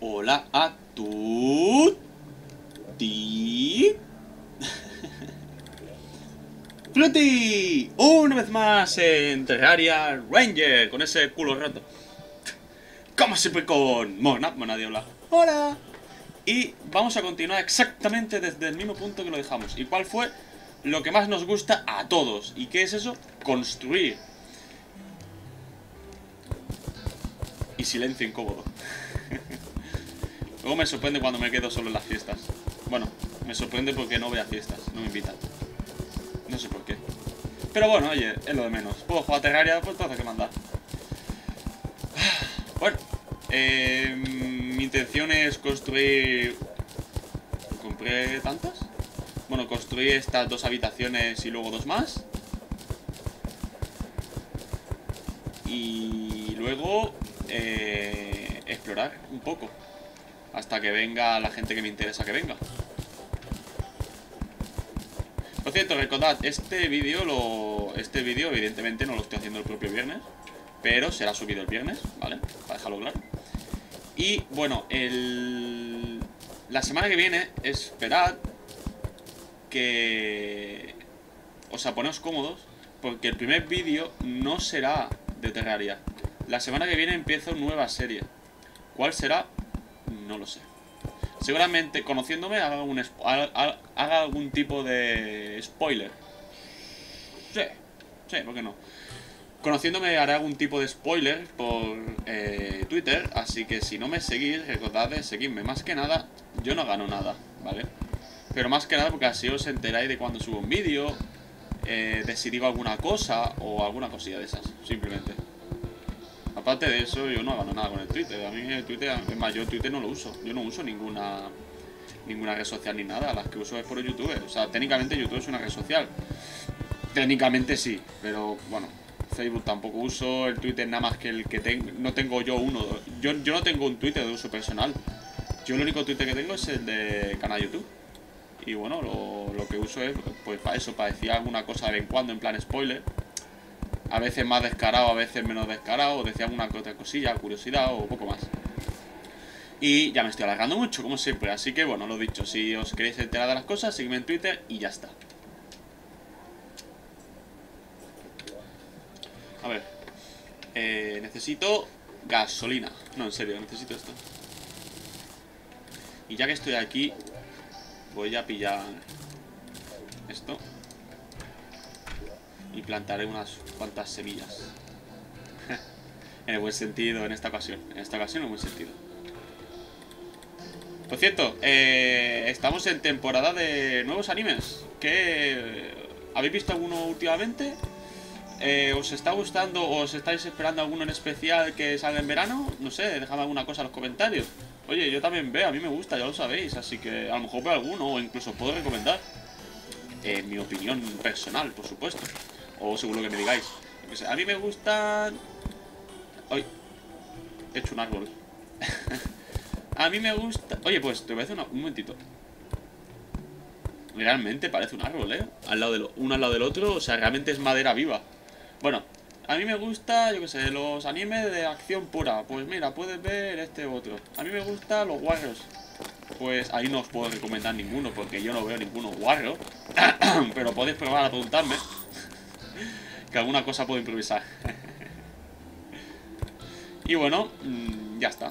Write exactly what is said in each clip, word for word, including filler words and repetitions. Hola a tutti. Flutti, una vez más en Terraria Ranger, con ese culo roto. Como siempre con Mona, Mona de hola. Hola. Y vamos a continuar exactamente desde el mismo punto que lo dejamos. ¿Y cuál fue lo que más nos gusta a todos? ¿Y qué es eso? Construir. Y silencio incómodo. Luego me sorprende cuando me quedo solo en las fiestas. Bueno, me sorprende porque no voy a fiestas, no me invitan. No sé por qué. Pero bueno, oye, es lo de menos. Puedo jugar a Terraria, pues todo lo que mandar. Bueno, eh, mi intención es construir... ¿Compré tantas? Bueno, construí estas dos habitaciones y luego dos más. Y luego eh, explorar un poco. Hasta que venga la gente que me interesa que venga. Por cierto, recordad, este vídeo lo. Este vídeo, evidentemente, no lo estoy haciendo el propio viernes. Pero será subido el viernes, ¿vale? Para dejarlo claro. Y bueno, el. La semana que viene, esperad que. O sea, poneos cómodos. Porque el primer vídeo no será de Terraria. La semana que viene empieza una nueva serie. ¿Cuál será? No lo sé. Seguramente, conociéndome, haga, un, haga, haga algún tipo de spoiler. Sí, sí, ¿por qué no? Conociéndome, haré algún tipo de spoiler por eh, Twitter. Así que si no me seguís, recordad de seguirme. Más que nada, yo no gano nada, ¿vale? Pero más que nada porque así os enteráis de cuando subo un vídeo, eh, de si digo alguna cosa o alguna cosilla de esas, simplemente. Aparte de eso, yo no gano nada con el Twitter. A mí el Twitter, es más, yo el Twitter no lo uso. Yo no uso ninguna ninguna red social ni nada. Las que uso es por YouTube. O sea, técnicamente YouTube es una red social. Técnicamente sí, pero bueno, Facebook tampoco uso. El Twitter nada más que el que tengo. No tengo yo uno. Yo, yo no tengo un Twitter de uso personal. Yo el único Twitter que tengo es el de canal YouTube. Y bueno, lo, lo que uso es pues para eso, para decir alguna cosa de vez en cuando, en plan spoiler. A veces más descarado, a veces menos descarado. Decía alguna otra cosilla, curiosidad o poco más. Y ya me estoy alargando mucho, como siempre. Así que bueno, lo dicho, si os queréis enterar de las cosas, seguidme en Twitter y ya está. A ver, eh, necesito gasolina. No, en serio, necesito esto. Y ya que estoy aquí, voy a pillar esto y plantaré unas cuantas semillas. En el buen sentido, en esta ocasión. En esta ocasión, en el buen sentido. Por cierto, eh, estamos en temporada de nuevos animes. ¿Qué? ¿Habéis visto alguno últimamente? Eh, ¿Os está gustando o os estáis esperando alguno en especial que salga en verano? No sé, dejadme alguna cosa en los comentarios. Oye, yo también veo, a mí me gusta, ya lo sabéis. Así que a lo mejor veo alguno o incluso puedo recomendar. Eh, mi opinión personal, por supuesto. O seguro que me digáis. Pues a mí me gustan... Ay, he hecho un árbol. A mí me gusta... Oye, pues te voy a hacer una... un momentito. Realmente parece un árbol, ¿eh? Al lado de lo... Uno al lado del otro, o sea, realmente es madera viva. Bueno, a mí me gusta, yo qué sé, los animes de acción pura. Pues mira, puedes ver este u otro. A mí me gustan los warriors. Pues ahí no os puedo recomendar ninguno porque yo no veo ninguno warrior. Pero podéis probar a preguntarme. Que alguna cosa puedo improvisar. Y bueno, ya está.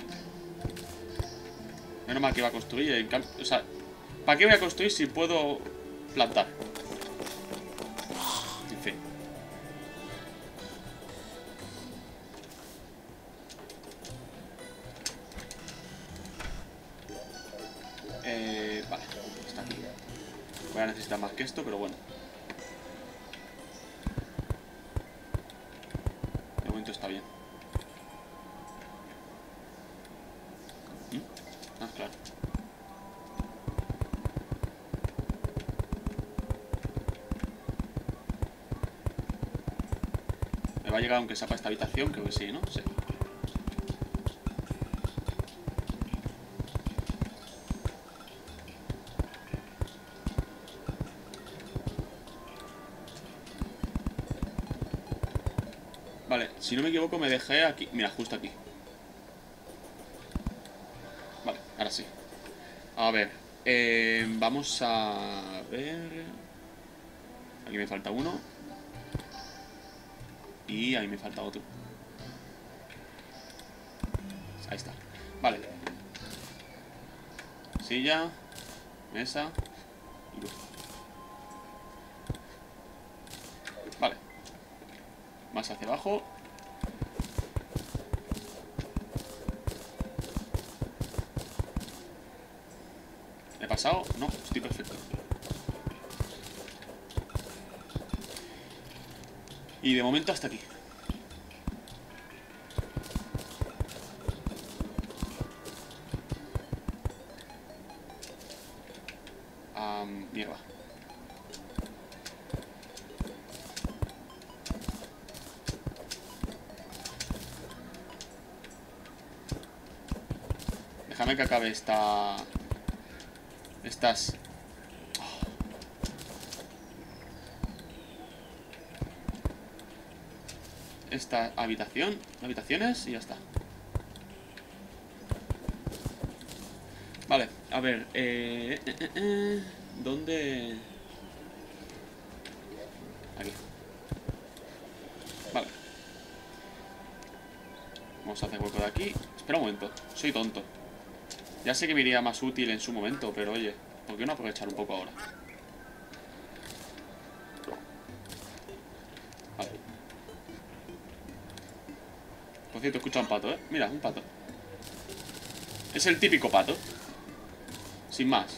Menos mal que iba a construir en cambio, o sea, ¿para qué voy a construir si puedo plantar? En fin. Eh, vale, está aquí. Voy a necesitar más que esto, pero bueno. De momento está bien. ¿Mm? Ah, claro. Me va a llegar aunque sea para esta habitación, creo que sí, ¿no? Sí. Si no me equivoco me dejé aquí. Mira, justo aquí. Ahora sí. A ver. Eh, vamos a ver. Aquí me falta uno. Y ahí me falta otro. Ahí está. Vale. Silla. Mesa. Y luz. Vale. Más hacia abajo. ¿He pasado? No, estoy perfecto. Y de momento hasta aquí. Um, mierda. Déjame que acabe esta... Estas... esta habitación, habitaciones y ya está. Vale, a ver, eh, eh, eh, eh, ¿dónde? Aquí. Vale. Vamos a hacer hueco de aquí. Espera un momento, soy tonto. Ya sé que me iría más útil en su momento, pero oye, ¿por qué no aprovechar un poco ahora? Por cierto, escucha un pato, ¿eh? Mira, un pato. Es el típico pato. Sin más.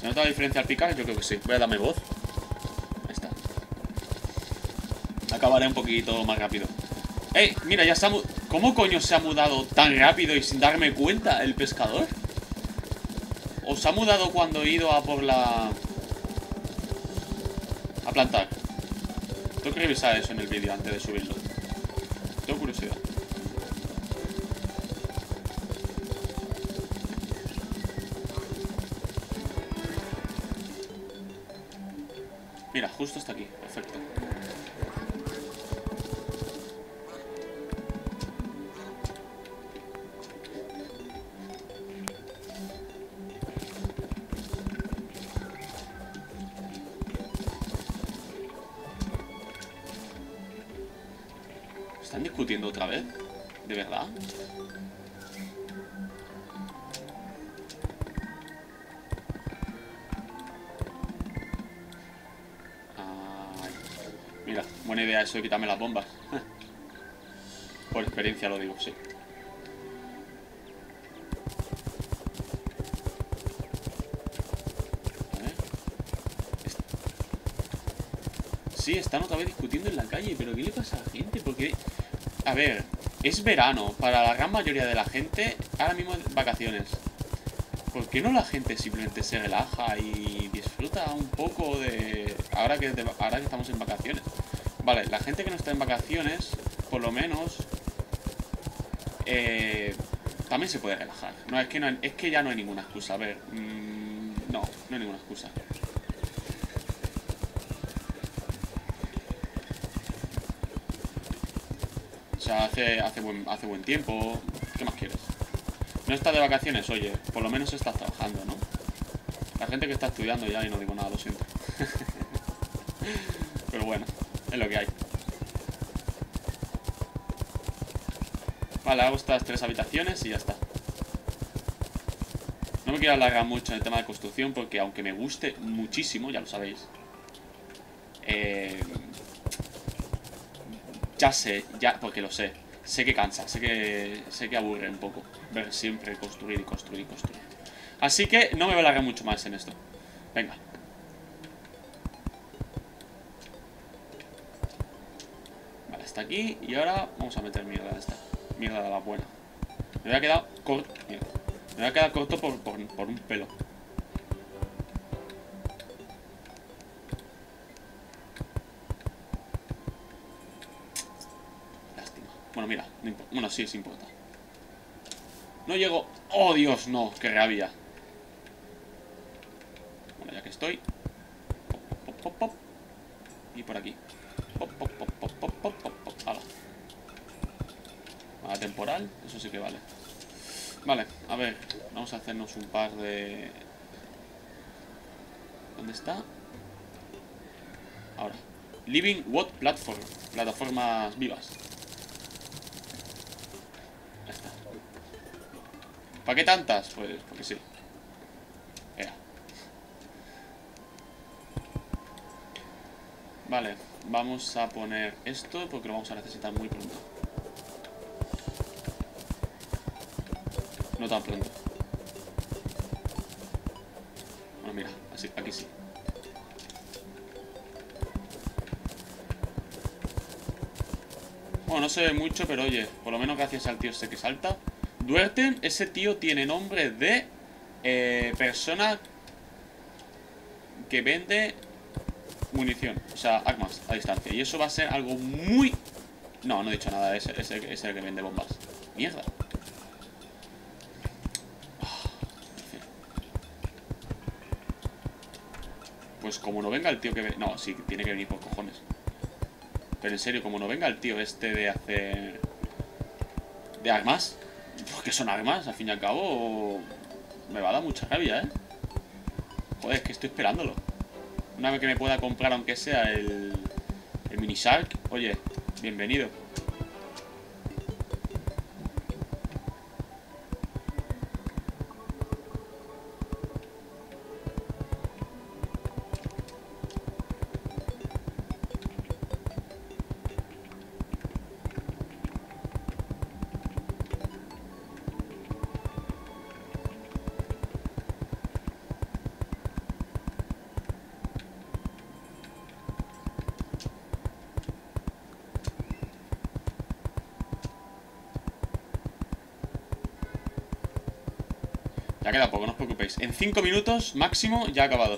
¿Se nota la diferencia al picar? Yo creo que sí. Voy a darme voz. Ahí está. Acabaré un poquito más rápido. ¡Ey! Mira, ya se ha mudado. ¿Cómo coño se ha mudado tan rápido y sin darme cuenta el pescador? ¿O se ha mudado cuando he ido a por la... plantar? Tengo que revisar eso en el vídeo antes de subirlo. Tengo curiosidad. Mira, justo está aquí. Perfecto. ¿Están discutiendo otra vez? ¿De verdad? Ay, mira, buena idea eso de quitarme las bombas. Por experiencia lo digo, sí. A ver. Sí, están otra vez discutiendo en la calle, pero ¿qué le pasa a la gente? Porque... A ver, es verano, para la gran mayoría de la gente, ahora mismo es vacaciones. ¿Por qué no la gente simplemente se relaja y disfruta un poco de... Ahora que, de... ahora que estamos en vacaciones. Vale, la gente que no está en vacaciones, por lo menos, eh, también se puede relajar. No, es que, no hay... es que ya no hay ninguna excusa, a ver, mmm, no, no hay ninguna excusa. O sea, hace, hace, buen, hace buen tiempo. ¿Qué más quieres? No estás de vacaciones, oye. Por lo menos estás trabajando, ¿no? La gente que está estudiando ya y no digo nada, lo siento. Pero bueno, es lo que hay. Vale, hago estas tres habitaciones y ya está. No me quiero alargar mucho en el tema de construcción porque aunque me guste muchísimo, ya lo sabéis. Eh... Ya sé, ya, porque lo sé. Sé que cansa, sé que sé que aburre un poco ver siempre construir y construir y construir. Así que no me voy a alargar mucho más en esto. Venga. Vale, hasta aquí. Y ahora vamos a meter mierda de esta. Mierda de la buena. Me voy a quedar corto. Mierda. Me voy a quedar corto por, por, por un pelo. Bueno, mira, no importa. Bueno, sí, sí importa. No llego. ¡Oh, Dios, no! ¡Qué rabia! Bueno, ya que estoy. Pop, pop, pop, pop. Y por aquí. Pop, pop, pop, pop, pop, pop. temporal, eso sí que vale. Vale, a ver, vamos a hacernos un par de... ¿Dónde está? Ahora. Living What Platform. Plataformas vivas. Ya está. ¿Para qué tantas? Pues porque sí. Era. Vale, vamos a poner esto porque lo vamos a necesitar muy pronto. No tan pronto. Bueno, mira, así, aquí sí. Bueno, no se ve mucho, pero oye, por lo menos gracias al tío este que salta. Duerten, ese tío tiene nombre de eh, persona que vende munición, o sea, armas a distancia. Y eso va a ser algo muy... No, no he dicho nada, es, es, el, es el que vende bombas. Mierda. Pues como no venga el tío que... Ve... No, sí, tiene que venir por cojones. Pero en serio, como no venga el tío este de hacer... De armas. Porque son armas, al fin y al cabo... Me va a dar mucha rabia, ¿eh? Joder, es que estoy esperándolo. Una vez que me pueda comprar, aunque sea el... El mini shark. Oye, bienvenido. Ya queda poco, no os preocupéis. En cinco minutos máximo ya ha acabado.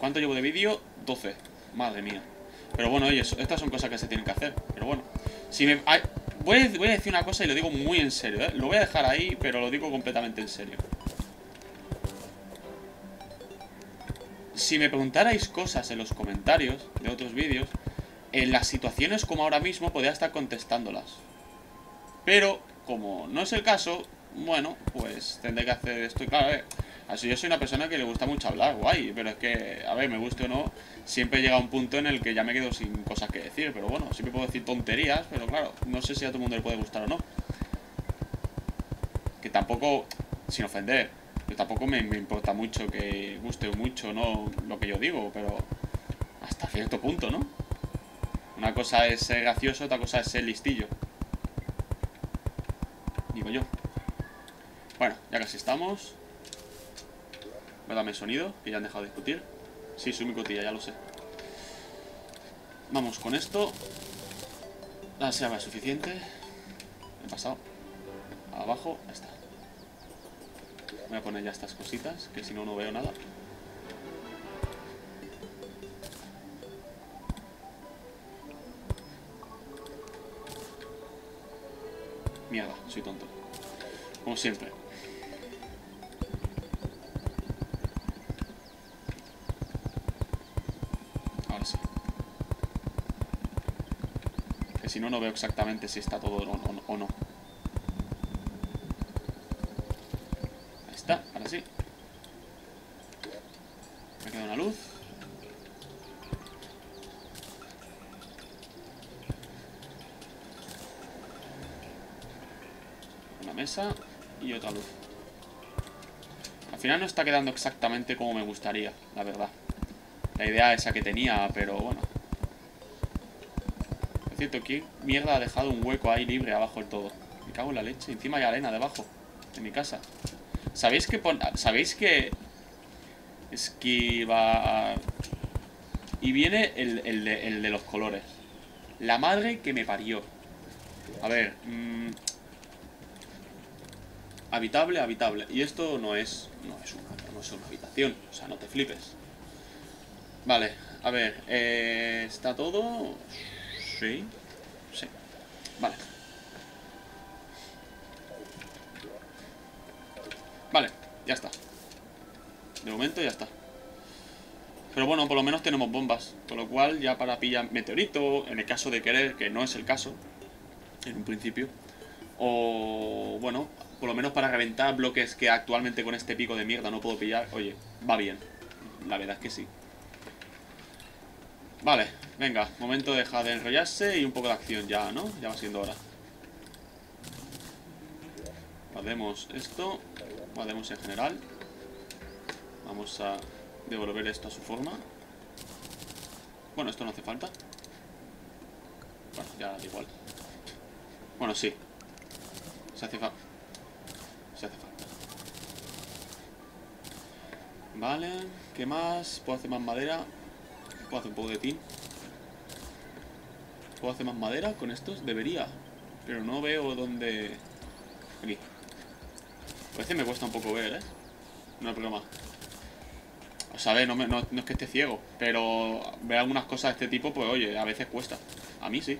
¿Cuánto llevo de vídeo? doce. Madre mía. Pero bueno, oye, estas son cosas que se tienen que hacer. Pero bueno. Si me... Ay, voy, a, voy a decir una cosa y lo digo muy en serio, ¿eh? Lo voy a dejar ahí, pero lo digo completamente en serio. Si me preguntarais cosas en los comentarios de otros vídeos, en las situaciones como ahora mismo podría estar contestándolas. Pero, como no es el caso... Bueno, pues tendré que hacer esto. Y claro, a ver, así yo soy una persona que le gusta mucho hablar, guay. Pero es que, a ver, me guste o no, siempre llega un punto en el que ya me quedo sin cosas que decir. Pero bueno, siempre puedo decir tonterías. Pero claro, no sé si a todo el mundo le puede gustar o no. Que tampoco, sin ofender, que tampoco me, me importa mucho que guste mucho no lo que yo digo. Pero hasta cierto punto, ¿no? Una cosa es ser gracioso, otra cosa es ser listillo. Digo yo. Bueno, ya casi estamos. Voy a darme sonido, que ya han dejado de discutir. Sí, soy mi cotilla, ya lo sé. Vamos con esto. La llave es suficiente. He pasado. Abajo, ahí está. Voy a poner ya estas cositas, que si no, no veo nada. Mierda, soy tonto. Como siempre. Ahora sí. Que si no, no veo exactamente si está todo o no. Ahí está, ahora sí. Me queda una luz. Una mesa. Y otra luz. Al final no está quedando exactamente como me gustaría, la verdad. La idea esa que tenía, pero bueno. Es cierto, ¿quién mierda ha dejado un hueco ahí libre abajo del todo? Me cago en la leche. Encima hay arena debajo, en mi casa. ¿Sabéis que pon... ¿Sabéis que esquiva? Y viene el, el, de, el de los colores. La madre que me parió. A ver... Mmm... Habitable, habitable. Y esto no es... No es, una, no es una habitación. O sea, no te flipes. Vale, a ver. Eh, ¿Está todo? Sí. Sí. Vale. Vale, ya está. De momento ya está. Pero bueno, por lo menos tenemos bombas. Con lo cual ya para pillar meteorito, en el caso de querer, que no es el caso, en un principio... O, bueno, por lo menos para reventar bloques que actualmente con este pico de mierda no puedo pillar. Oye, va bien. La verdad es que sí. Vale, venga, momento de dejar de enrollarse y un poco de acción ya, ¿no? Ya va siendo hora. Guardemos esto. Guardemos en general. Vamos a devolver esto a su forma. Bueno, esto no hace falta. Bueno, ya da igual. Bueno, sí. Se hace falta. Se hace falta. Vale, ¿qué más? Puedo hacer más madera. Puedo hacer un poco de tin. ¿Puedo hacer más madera con estos? Debería. Pero no veo dónde... Aquí. A veces me cuesta un poco ver, ¿eh? No hay problema. O sea, a ver, no, me, no, no es que esté ciego. Pero ver algunas cosas de este tipo, pues oye, a veces cuesta. A mí sí.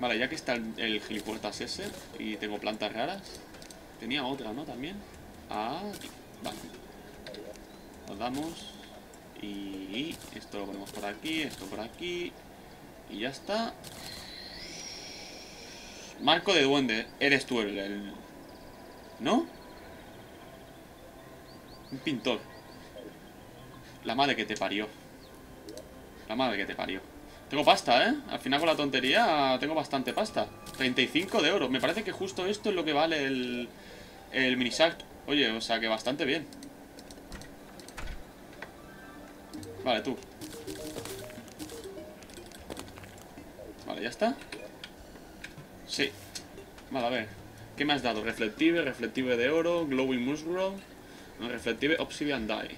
Vale, ya que está el, el gilipuertas ese. Y tengo plantas raras. Tenía otra, ¿no? También. Ah, vale. Nos damos. Y esto lo ponemos por aquí, esto por aquí. Y ya está. Marco de duende. Eres tú el... el... ¿No? Un pintor. La madre que te parió. La madre que te parió. Tengo pasta, ¿eh? Al final con la tontería tengo bastante pasta. Treinta y cinco de oro. Me parece que justo esto es lo que vale el... el minisac. Oye, o sea que bastante bien. Vale, tú. Vale, ya está. Sí. Vale, a ver. ¿Qué me has dado? Reflective, reflective de oro, glowing musgrove, reflective obsidian dye.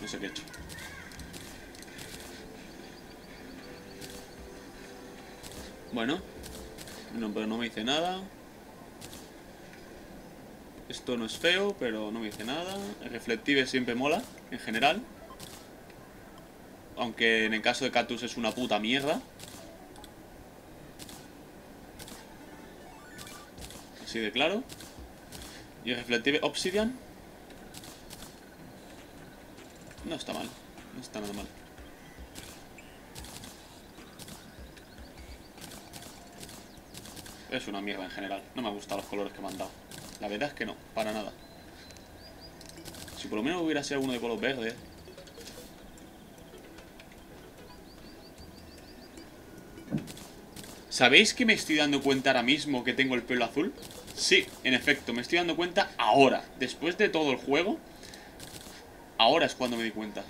No sé qué he hecho. Bueno. No, pero no me dice nada. Esto no es feo, pero no me dice nada. El reflective siempre mola, en general. Aunque en el caso de cactus es una puta mierda. Así de claro. Y el reflective obsidian. No está mal, no está nada mal. Es una mierda en general, no me han gustado los colores que me han dado. La verdad es que no, para nada. Si por lo menos hubiera sido uno de color verde. ¿Sabéis que me estoy dando cuenta ahora mismo que tengo el pelo azul? Sí, en efecto, me estoy dando cuenta ahora. Después de todo el juego. Ahora es cuando me di cuenta.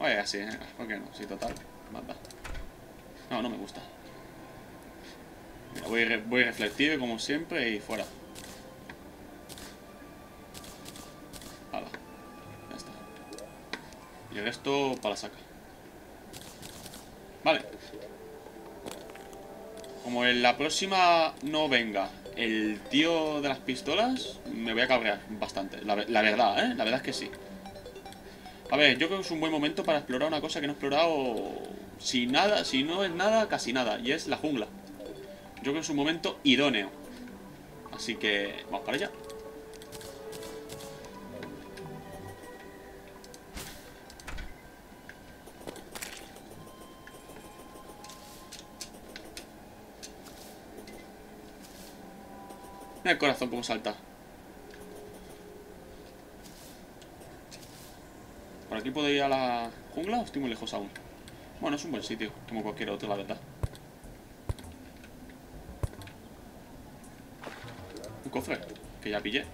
Oye, así, ¿eh? ¿Por qué no? Sí, total, mata. No, no me gusta. Mira, voy, re voy reflectivo como siempre y fuera. Y el resto para la saca. Vale. Como en la próxima no venga el tío de las pistolas, me voy a cabrear bastante. La, la verdad, ¿eh? La verdad es que sí. A ver, yo creo que es un buen momento para explorar una cosa que no he explorado. Si nada, si no es nada, casi nada. Y es la jungla. Yo creo que es un momento idóneo. Así que vamos para allá. Mira el corazón como salta. Por aquí puedo ir a la jungla o estoy muy lejos aún. Bueno, es un buen sitio, como cualquier otro, la verdad. Un cofre, que ya pillé.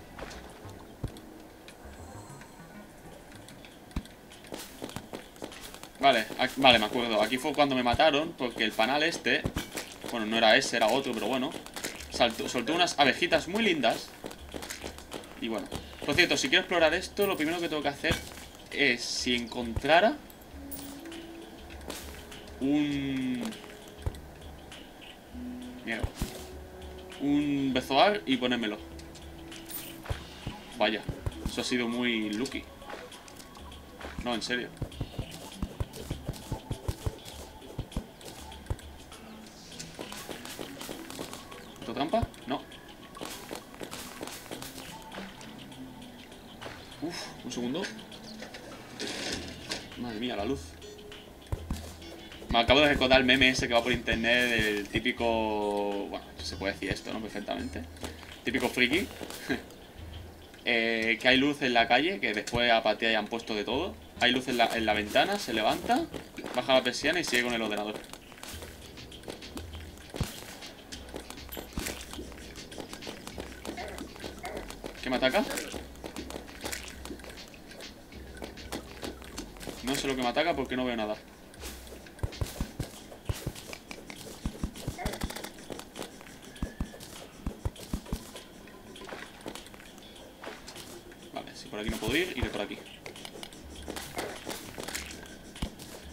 Vale, aquí, vale, me acuerdo. Aquí fue cuando me mataron, porque el panal este... Bueno, no era ese, era otro, pero bueno... Salto, soltó unas abejitas muy lindas. Y bueno, por cierto, si quiero explorar esto, lo primero que tengo que hacer es, si encontrara Un... Mierda. Un bezoar y ponérmelo. Vaya, eso ha sido muy lucky. No, en serio. ¿Trampa? No. Uf, un segundo. Madre mía, la luz. Me acabo de recordar el meme ese que va por internet del típico... Bueno, se puede decir esto, ¿no? Perfectamente. Típico friki. eh, que hay luz en la calle, que después a Patea ya han puesto de todo. Hay luz en la, en la ventana, se levanta, baja la persiana y sigue con el ordenador. ¿Qué me ataca? No sé lo que me ataca porque no veo nada. Por aquí no puedo ir, iré por aquí.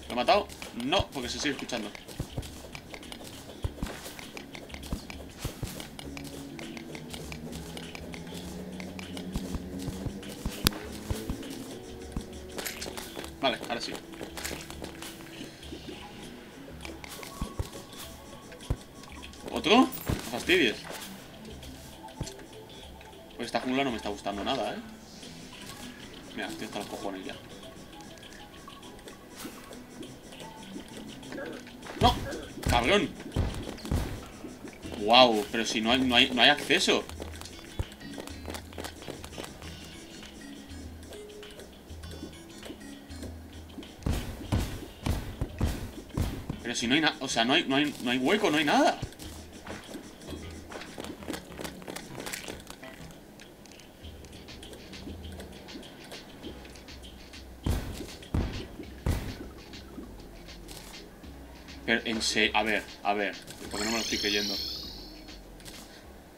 ¿Lo he matado? No, porque se sigue escuchando. Vale, ahora sí. ¿Otro? No fastidies. Pues esta jungla no me está gustando nada, eh. Mira, estoy hasta los cojones ya. ¡No! ¡Cabrón! ¡Wow! Pero si no hay, no hay, no hay acceso. Pero si no hay nada. O sea, no hay, no hay, no hay hueco, no hay nada. En serio, a ver, a ver, porque no me lo estoy creyendo.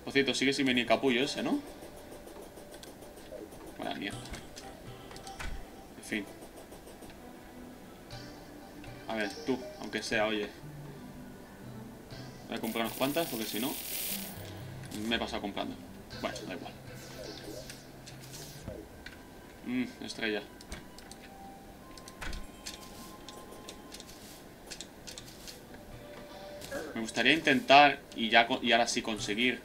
Por cierto, sigue sin venir capullo ese, ¿no? Vaya mierda. En fin. A ver, tú, aunque sea, oye. Voy a comprar unas cuantas porque si no, me he pasado comprando. Bueno, da igual. Mmm, estrella. Me gustaría intentar, y ya y ahora sí conseguir,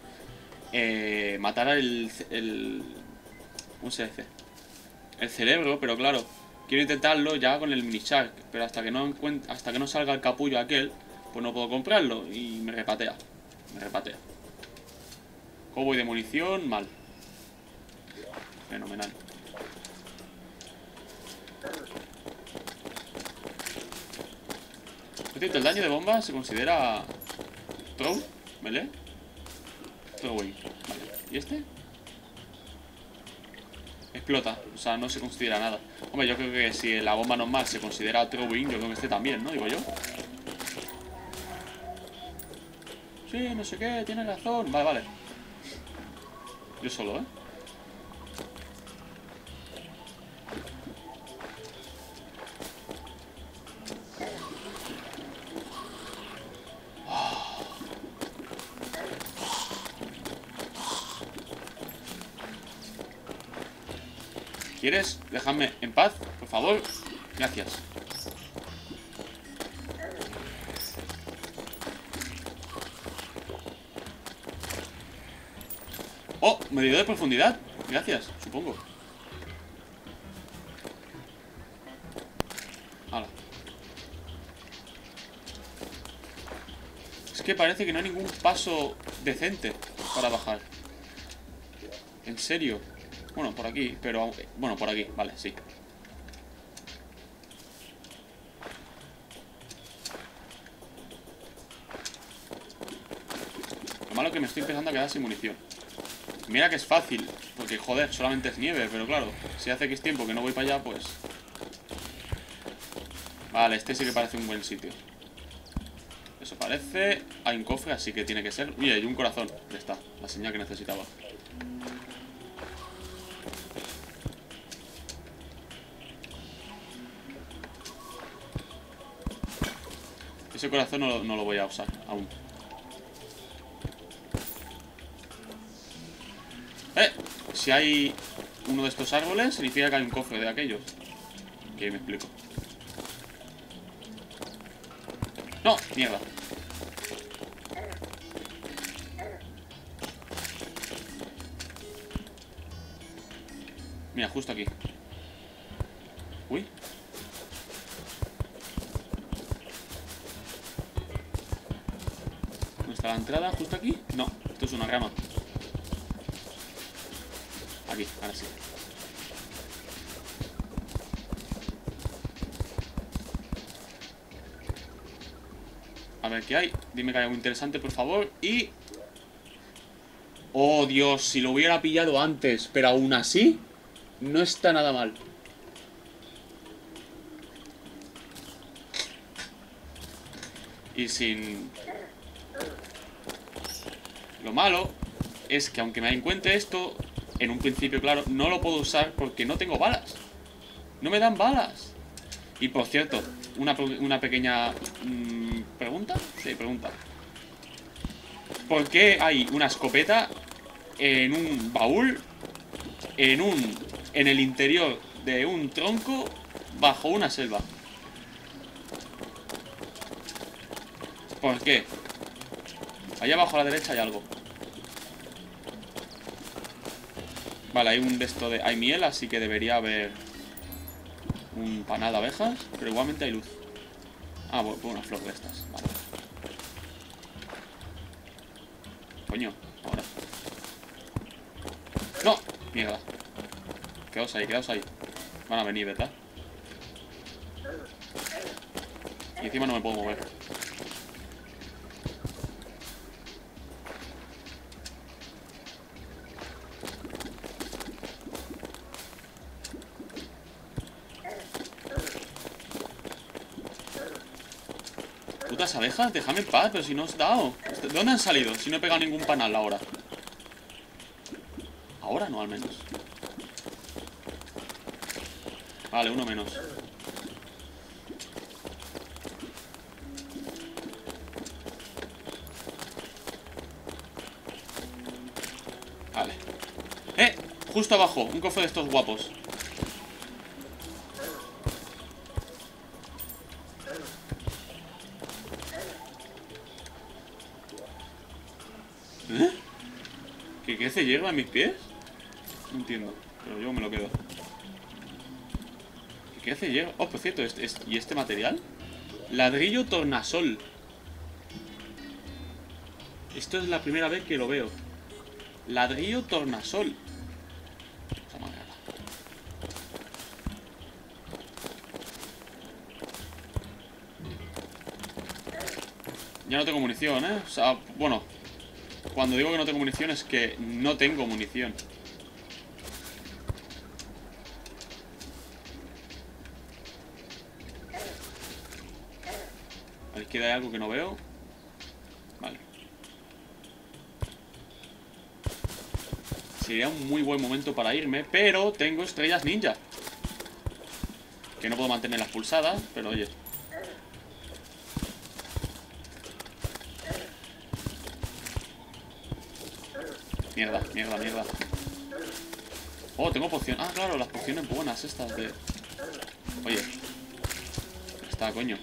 eh, matar al... El, ¿cómo se dice? El cerebro, pero claro, quiero intentarlo ya con el mini shark, pero hasta que no encuent hasta que no salga el capullo aquel, pues no puedo comprarlo, y me repatea, me repatea. ¿Cómo voy de munición? Mal. Fenomenal. El daño de bomba se considera... Throw, ¿vale? Throwing, vale. ¿Y este? Explota, o sea, no se considera nada. Hombre, yo creo que si la bomba normal se considera throwing, yo creo que este también, ¿no? Digo yo. Sí, no sé qué, tienes razón. Vale, vale. Yo solo, ¿eh? ¿Quieres dejarme en paz? Por favor. Gracias. Oh, medidor de profundidad. Gracias, supongo. Hala. Es que parece que no hay ningún paso decente para bajar. ¿En serio? Bueno, por aquí, pero... Bueno, por aquí, vale, sí. Lo malo es que me estoy empezando a quedar sin munición. Mira que es fácil, porque joder, solamente es nieve, pero claro, si hace X tiempo que no voy para allá, pues... Vale, este sí que parece un buen sitio. Eso parece... Hay un cofre, así que tiene que ser... Uy, hay un corazón. Ya está, la señal que necesitaba. Ese corazón no, no lo voy a usar aún. Eh, si hay uno de estos árboles, significa que hay un cofre de aquellos. Que me explico. No, mierda. Mira, justo aquí. Uy. ¿Está la entrada justo aquí? No, esto es una grama. Aquí, ahora sí. A ver qué hay. Dime que hay algo interesante, por favor. Y... oh, Dios, si lo hubiera pillado antes. Pero aún así, no está nada mal. Y sin... lo malo es que aunque me encuentre esto, en un principio, claro, no lo puedo usar porque no tengo balas. No me dan balas. Y por cierto, una, una pequeña... Mmm, ¿pregunta? Sí, pregunta. ¿Por qué hay una escopeta en un baúl, en un... en el interior de un tronco, bajo una selva? ¿Por qué? Allá abajo a la derecha hay algo. Vale, hay un de esto de... hay miel, así que debería haber un panal de abejas, pero igualmente hay luz. Ah, bueno, una flor de estas. Vale. Coño, ahora. ¡No! Mierda. Quedaos ahí, quedaos ahí. Van a venir, ¿verdad? Y encima no me puedo mover. Putas abejas, déjame en paz, pero si no os he dado. ¿De dónde han salido? Si no he pegado ningún panal ahora. Ahora no, al menos. Vale, uno menos. Vale. ¡Eh! Justo abajo, un cofre de estos guapos. ¿Qué se hierba en mis pies? No entiendo, pero yo me lo quedo. ¿Qué hace hierba? Oh, por cierto, este, este, ¿y este material? Ladrillo tornasol. Esto es la primera vez que lo veo. Ladrillo tornasol. Ya no tengo munición, ¿eh? O sea, bueno... cuando digo que no tengo munición es que no tengo munición. A la izquierda hay algo que no veo. Vale. Sería un muy buen momento para irme, pero tengo estrellas ninja. Que no puedo mantenerlas pulsadas, pero oye... mierda, mierda, mierda. Oh, tengo poción. Ah, claro, las pociones buenas estas de... oye. Está, coño.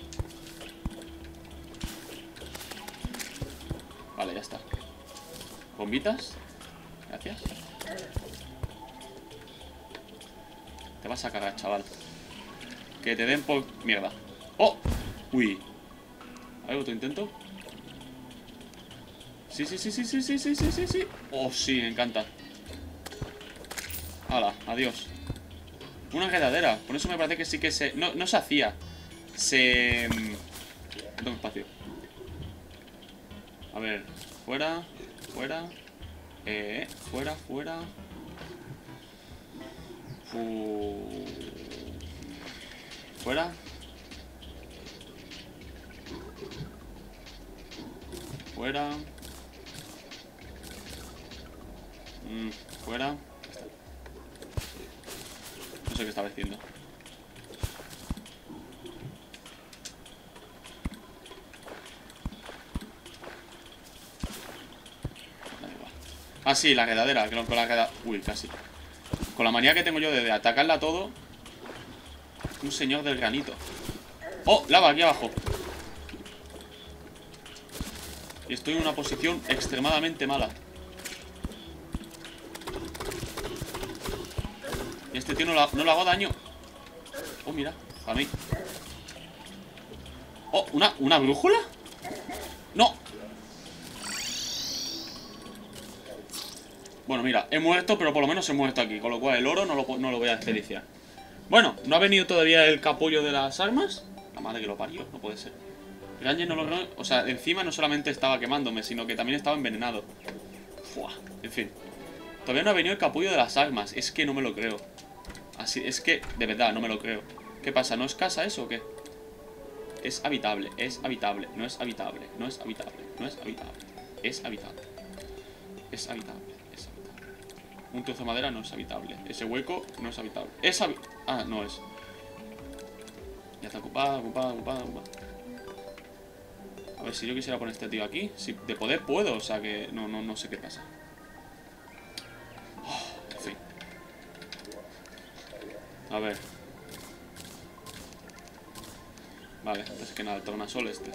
Vale, ya está. Bombitas. Gracias. Te vas a cagar, chaval. Que te den por... mierda. Oh. Uy. ¿Hay otro intento? Sí, sí, sí, sí, sí, sí, sí, sí, sí, sí. Oh, sí, me encanta. Hala, adiós. Una enredadera. Por eso me parece que sí que se... no, no se hacía. Se... tengo espacio. A ver, fuera, fuera. Eh, fuera, fuera. Fu... fuera. Fuera. Mm, fuera. No sé qué estaba diciendo. Ah, sí, la quedadera. Con la queda... uy, casi. Con la manía que tengo yo de, de atacarla todo. Un señor del granito. Oh, lava aquí abajo. Y estoy en una posición extremadamente mala. Este tío no lo, no lo hago daño. Oh, mira, para mí. Oh, ¿una, una brújula? No. Bueno, mira, he muerto, pero por lo menos he muerto aquí. Con lo cual el oro no lo, no lo voy a desperdiciar. Bueno, no ha venido todavía el capullo de las armas. La madre que lo parió, no puede ser. Granger no logró... O sea, encima no solamente estaba quemándome, sino que también estaba envenenado. Fua. En fin. Todavía no ha venido el capullo de las armas. Es que no me lo creo. Así, es que, de verdad, no me lo creo. ¿Qué pasa? ¿No es casa eso o qué? Es habitable, es habitable, no es habitable, no es habitable, no es habitable, es habitable, es habitable, es habitable. Un trozo de madera no es habitable, ese hueco no es habitable, es habi... Ah, no es. Ya está ocupada, ocupada, ocupada, ocupada. A ver, si yo quisiera poner este tío aquí, si de poder puedo, o sea que no, no, no sé qué pasa. Oh, en fin. A ver. Vale, antes que nada, el tornasol este.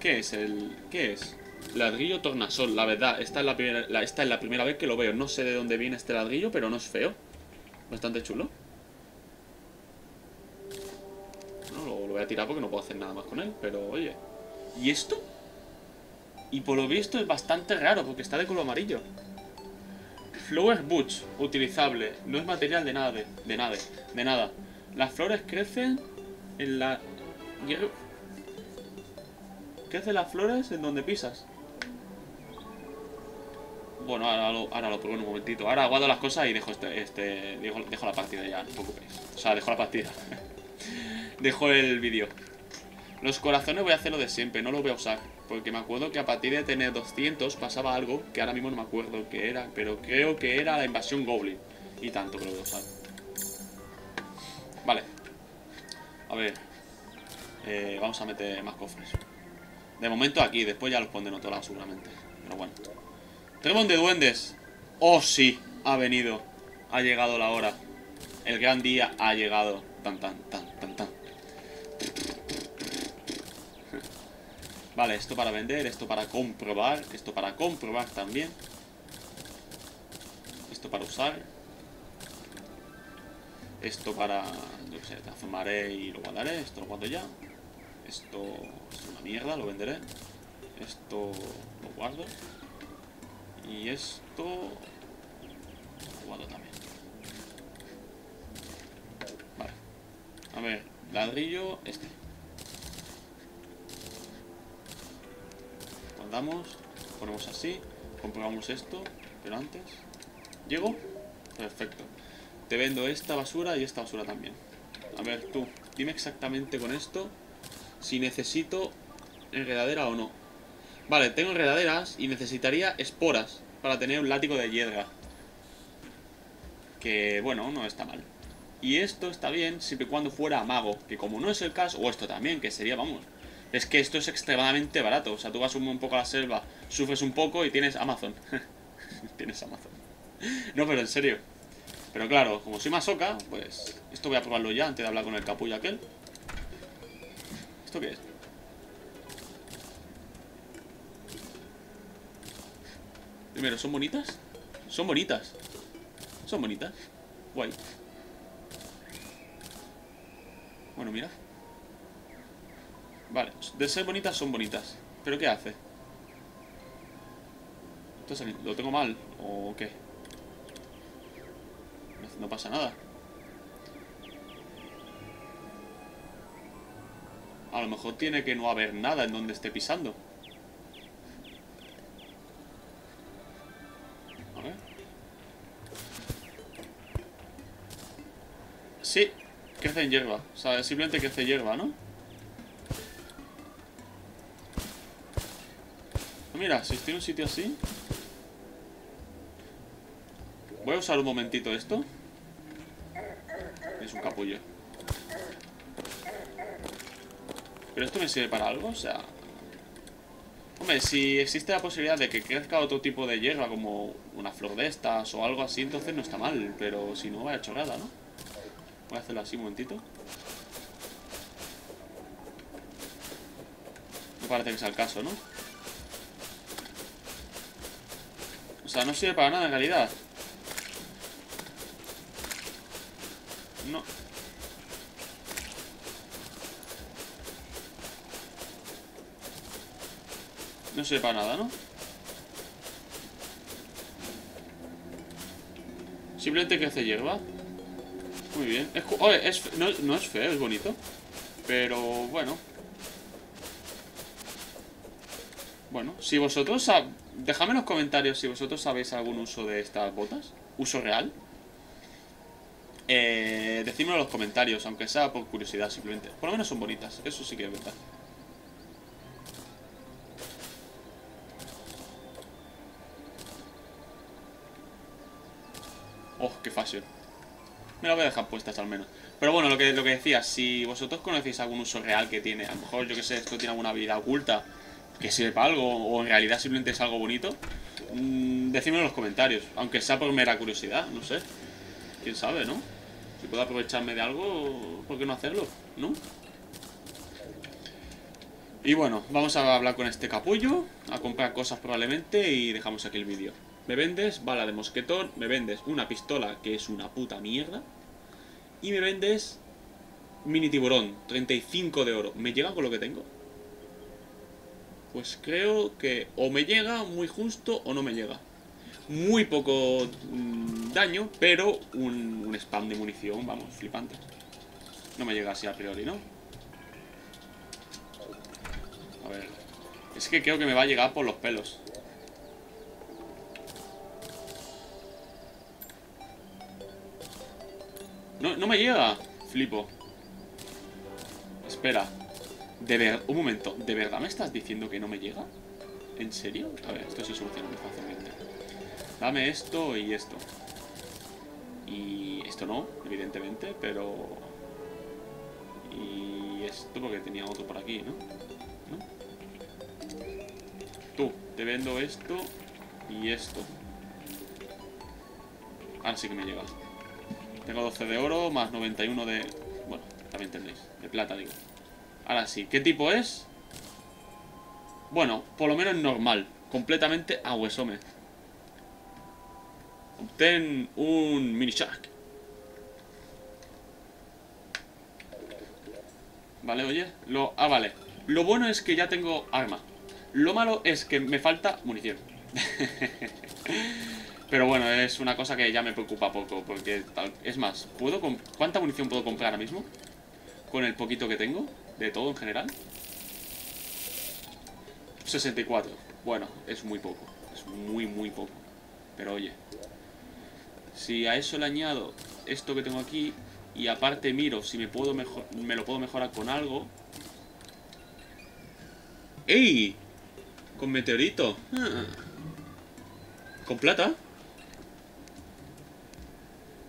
¿Qué es el...? ¿Qué es? Ladrillo tornasol, la verdad. Esta es la, primera, la, esta es la primera vez que lo veo. No sé de dónde viene este ladrillo, pero no es feo. Bastante chulo. No, lo, lo voy a tirar porque no puedo hacer nada más con él. Pero, oye. ¿Y esto? Y por lo visto es bastante raro porque está de color amarillo. Flower Butch, utilizable. No es material de nada, de, de nada, de nada. Las flores crecen en la... ¿Qué hacen las flores en donde pisas? Bueno, ahora lo, ahora lo pruebo en un momentito. Ahora aguardo las cosas y dejo este, este dejo, dejo la partida ya, no os preocupéis. O sea, dejo la partida. Dejo el vídeo. Los corazones voy a hacer lo de siempre, no los voy a usar. Porque me acuerdo que a partir de tener doscientos pasaba algo que ahora mismo no me acuerdo qué era. Pero creo que era la invasión Goblin. Y tanto que lo voy a usar. Vale. A ver... Eh, vamos a meter más cofres. De momento aquí, después ya los pondré en otro lado seguramente. Pero bueno. Trébol de duendes. Oh sí, ha venido. Ha llegado la hora. El gran día ha llegado. Tan tan tan tan tan. Vale, esto para vender, esto para comprobar, esto para comprobar también. Esto para usar. Esto para... Yo qué sé, transformaré y lo guardaré. Esto lo guardo ya. Esto, esto es una mierda, lo venderé. Esto lo guardo. Y esto lo guardo también. Vale. A ver, ladrillo este. Guardamos. Ponemos así. Comprobamos esto. Pero antes. ¿Llego? Perfecto. Te vendo esta basura y esta basura también. A ver, tú, dime exactamente con esto si necesito enredadera o no. Vale, tengo enredaderas y necesitaría esporas para tener un látigo de hiedra. Que, bueno, no está mal. Y esto está bien siempre y cuando fuera mago, que como no es el caso, o esto también, que sería, vamos. Es que esto es extremadamente barato. O sea, tú vas un poco a la selva, sufres un poco y tienes Amazon. Tienes Amazon. No, pero en serio. Pero claro, como soy masoca, pues... Esto voy a probarlo ya antes de hablar con el capullo aquel. ¿Esto qué es? Primero, ¿son bonitas? Son bonitas. Son bonitas. Guay. Bueno, mira. Vale, de ser bonitas son bonitas. ¿Pero qué hace? Entonces, ¿lo tengo mal o qué? No pasa nada. A lo mejor tiene que no haber nada en donde esté pisando. A ver. Sí, crece en hierba. O sea, simplemente crece hierba, ¿no? Mira, si estoy en un sitio así. Voy a usar un momentito esto. Es un capullo. Pero esto me sirve para algo, o sea... Hombre, si existe la posibilidad de que crezca otro tipo de hierba, como una flor de estas o algo así, entonces no está mal. Pero si no, vaya chorrada, ¿no? Voy a hacerlo así un momentito. No parece que sea el caso, ¿no? O sea, no sirve para nada en realidad. No. No sirve para nada, ¿no? Simplemente crece hierba. Muy bien. Es, oh, es, no, no es feo, es bonito. Pero bueno. Bueno, si vosotros... Dejadme en los comentarios si vosotros sabéis algún uso de estas botas. Uso real. Eh, decídmelo en los comentarios, aunque sea por curiosidad simplemente. Por lo menos son bonitas, eso sí que es verdad. Oh, qué fácil. Me las voy a dejar puestas al menos. Pero bueno, lo que, lo que decía, si vosotros conocéis algún uso real que tiene, a lo mejor, yo que sé, esto tiene alguna habilidad oculta que sirve para algo, o en realidad simplemente es algo bonito, mmm, decídmelo en los comentarios, aunque sea por mera curiosidad, no sé. Quién sabe, ¿no? Si puedo aprovecharme de algo, ¿por qué no hacerlo? ¿No? Y bueno, vamos a hablar con este capullo, a comprar cosas probablemente, y dejamos aquí el vídeo. Me vendes bala de mosquetón, me vendes una pistola que es una puta mierda, y me vendes mini tiburón, treinta y cinco de oro. ¿Me llega con lo que tengo? Pues creo que o me llega muy justo o no me llega. Muy poco mmm, daño, pero un, un spam de munición, vamos, flipante. No me llega así a priori, ¿no? A ver. Es que creo que me va a llegar por los pelos. No, no me llega. Flipo. Espera. De ver... Un momento. ¿De verdad me estás diciendo que no me llega? ¿En serio? A ver, esto se soluciona muy fácilmente. Dame esto y esto. Y esto no, evidentemente, pero... Y esto porque tenía otro por aquí, ¿no? ¿No? Tú, te vendo esto y esto. Ahora sí que me llega. Tengo doce de oro más noventa y uno de... Bueno, también tendréis. De plata, digo. Ahora sí. ¿Qué tipo es? Bueno, por lo menos normal. Completamente ahuesome. Obtén un mini shark. Vale, oye. Lo, ah, vale. Lo bueno es que ya tengo arma. Lo malo es que me falta munición. Pero bueno, es una cosa que ya me preocupa poco. Porque, es más, ¿puedo ¿cuánta munición puedo comprar ahora mismo? Con el poquito que tengo. De todo en general. sesenta y cuatro. Bueno, es muy poco. Es muy, muy poco. Pero oye. Si a eso le añado esto que tengo aquí y aparte miro si me puedo mejor, me lo puedo mejorar con algo. ¡Ey! Con meteorito. Ah. Con plata.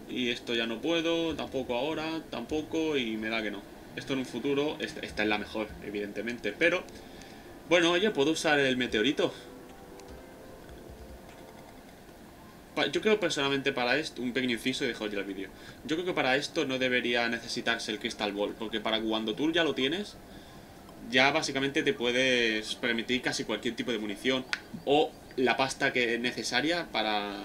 Y esto ya no puedo, tampoco ahora, tampoco, y me da que no. Esto en un futuro, esta, esta es la mejor, evidentemente, pero... Bueno, oye, puedo usar el meteorito. Yo creo personalmente para esto, un pequeño inciso y dejo ya el vídeo. Yo creo que para esto no debería necesitarse el Crystal Ball, porque para cuando tú ya lo tienes, ya básicamente te puedes permitir casi cualquier tipo de munición o la pasta que es necesaria para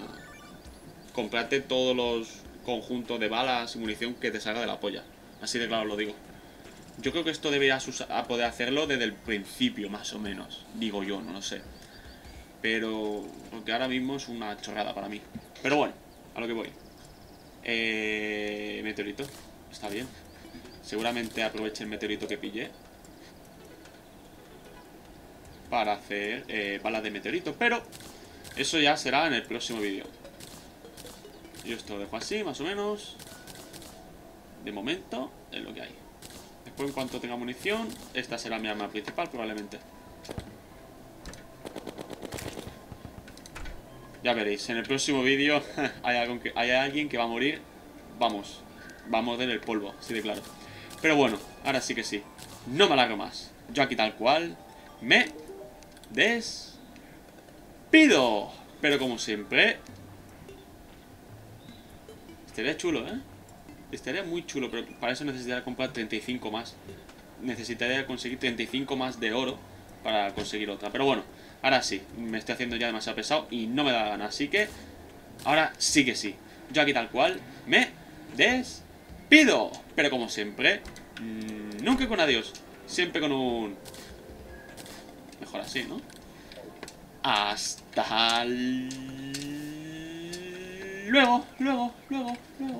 comprarte todos los conjuntos de balas y munición que te salga de la polla. Así de claro lo digo. Yo creo que esto deberías usar, poder hacerlo desde el principio, más o menos. Digo yo, no lo sé. Pero... Porque ahora mismo es una chorrada para mí. Pero bueno, a lo que voy. Eh... Meteorito. Está bien. Seguramente aproveche el meteorito que pillé para hacer eh, balas de meteorito. Pero eso ya será en el próximo vídeo. Yo esto lo dejo así, más o menos. De momento es lo que hay. Después, en cuanto tenga munición, esta será mi arma principal probablemente. Ya veréis, en el próximo vídeo hay, algo que, hay alguien que va a morir. Vamos, vamos en el polvo, así de claro. Pero bueno, ahora sí que sí. No me alargo más. Yo aquí tal cual me despido. Pero como siempre... Estaría chulo, ¿eh? Estaría muy chulo, pero para eso necesitaría comprar treinta y cinco más. Necesitaría conseguir treinta y cinco más de oro para conseguir otra. Pero bueno. Ahora sí, me estoy haciendo ya demasiado pesado y no me da la gana, así que ahora sí que sí. Yo aquí tal cual me despido. Pero como siempre, nunca con adiós, siempre con un... Mejor así, ¿no? Hasta... Luego, luego, luego, luego.